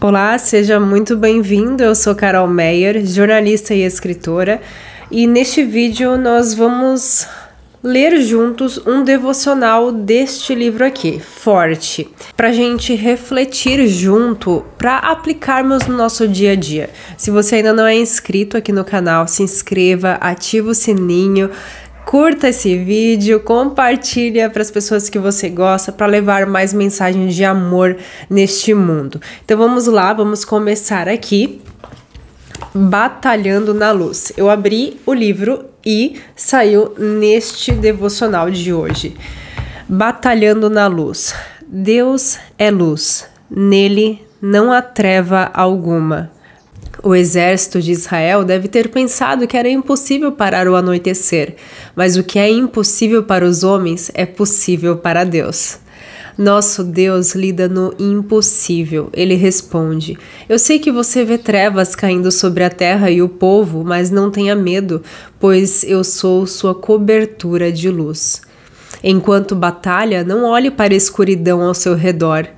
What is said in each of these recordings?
Olá, seja muito bem-vindo, eu sou Carol Meier, jornalista e escritora, e neste vídeo nós vamos ler juntos um devocional deste livro aqui, Forte, para a gente refletir junto, para aplicarmos no nosso dia a dia. Se você ainda não é inscrito aqui no canal, se inscreva, ativa o sininho, curta esse vídeo, compartilha para as pessoas que você gosta, para levar mais mensagens de amor neste mundo. Então vamos lá, vamos começar aqui, Batalhando na Luz. Eu abri o livro e saiu neste devocional de hoje. Batalhando na Luz. Deus é luz, nele não há treva alguma. O exército de Israel deve ter pensado que era impossível parar o anoitecer, mas o que é impossível para os homens é possível para Deus. Nosso Deus lida no impossível. Ele responde: eu sei que você vê trevas caindo sobre a terra e o povo, mas não tenha medo, pois eu sou sua cobertura de luz. Enquanto batalha, não olhe para a escuridão ao seu redor.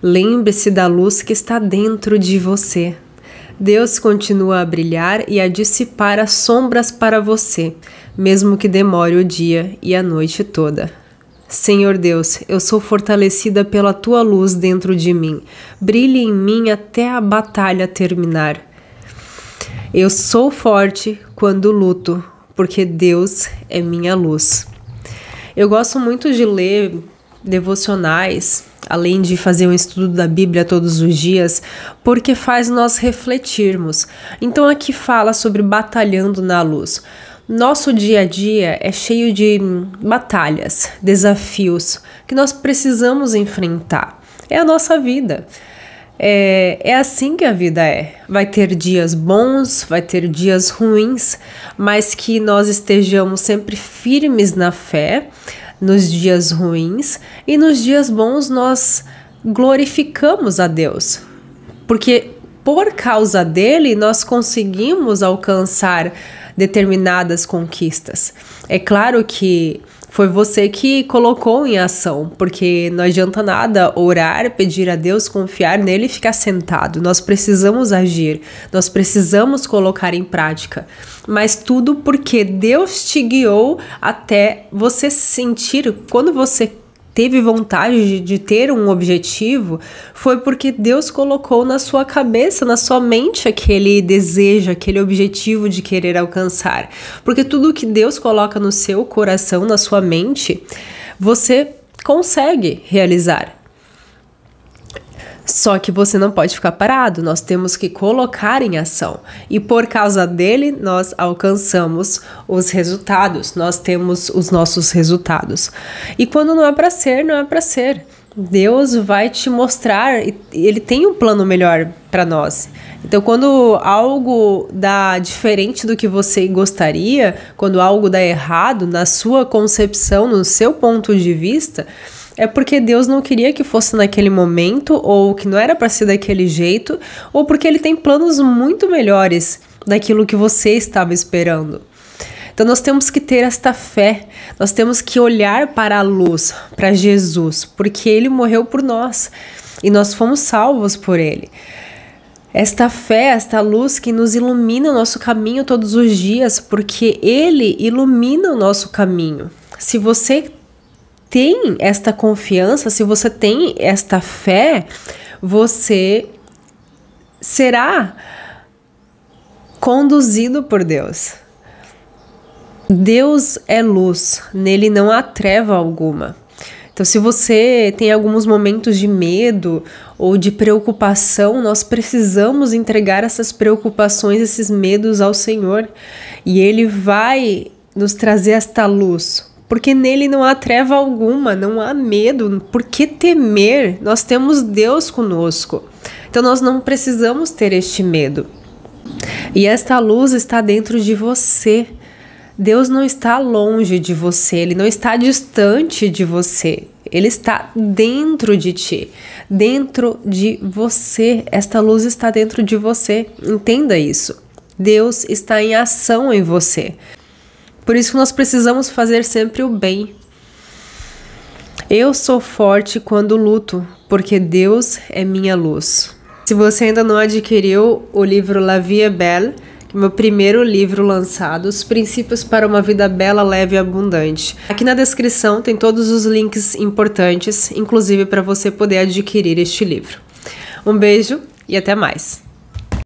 Lembre-se da luz que está dentro de você. Deus continua a brilhar e a dissipar as sombras para você, mesmo que demore o dia e a noite toda. Senhor Deus, eu sou fortalecida pela Tua luz dentro de mim. Brilhe em mim até a batalha terminar. Eu sou forte quando luto, porque Deus é minha luz. Eu gosto muito de ler devocionais, além de fazer um estudo da Bíblia todos os dias, porque faz nós refletirmos. Então aqui fala sobre batalhando na luz. Nosso dia a dia é cheio de batalhas, desafios que nós precisamos enfrentar. É a nossa vida. É assim que a vida é. Vai ter dias bons, vai ter dias ruins, mas que nós estejamos sempre firmes na fé. Nos dias ruins e nos dias bons nós glorificamos a Deus, porque por causa dele nós conseguimos alcançar determinadas conquistas. É claro que foi você que colocou em ação, porque não adianta nada orar, pedir a Deus, confiar nele e ficar sentado. Nós precisamos agir, nós precisamos colocar em prática. Mas tudo porque Deus te guiou até você sentir, quando você teve vontade de ter um objetivo, foi porque Deus colocou na sua cabeça, na sua mente, aquele desejo, aquele objetivo de querer alcançar. Porque tudo que Deus coloca no seu coração, na sua mente, você consegue realizar. Só que você não pode ficar parado, nós temos que colocar em ação. E por causa dele, nós alcançamos os resultados, nós temos os nossos resultados. E quando não é para ser, não é para ser. Deus vai te mostrar, ele tem um plano melhor para nós. Então, quando algo dá diferente do que você gostaria, quando algo dá errado na sua concepção, no seu ponto de vista, é porque Deus não queria que fosse naquele momento, ou que não era para ser daquele jeito, ou porque ele tem planos muito melhores daquilo que você estava esperando. Então nós temos que ter esta fé, nós temos que olhar para a luz, para Jesus, porque ele morreu por nós e nós fomos salvos por ele. Esta fé, esta luz que nos ilumina o nosso caminho todos os dias, porque ele ilumina o nosso caminho. Se você tem esta confiança, se você tem esta fé, você será conduzido por Deus. Deus é luz, nele não há treva alguma. Então, se você tem alguns momentos de medo ou de preocupação, nós precisamos entregar essas preocupações, esses medos ao Senhor, e ele vai nos trazer esta luz. Porque nele não há treva alguma, não há medo. Por que temer? Nós temos Deus conosco. Então nós não precisamos ter este medo. E esta luz está dentro de você. Deus não está longe de você, ele não está distante de você. Ele está dentro de ti, dentro de você. Esta luz está dentro de você. Entenda isso. Deus está em ação em você. Por isso que nós precisamos fazer sempre o bem. Eu sou forte quando luto, porque Deus é minha luz. Se você ainda não adquiriu o livro La Vie est Belle, meu primeiro livro lançado, Os Princípios para uma Vida Bela, Leve e Abundante. Aqui na descrição tem todos os links importantes, inclusive para você poder adquirir este livro. Um beijo e até mais!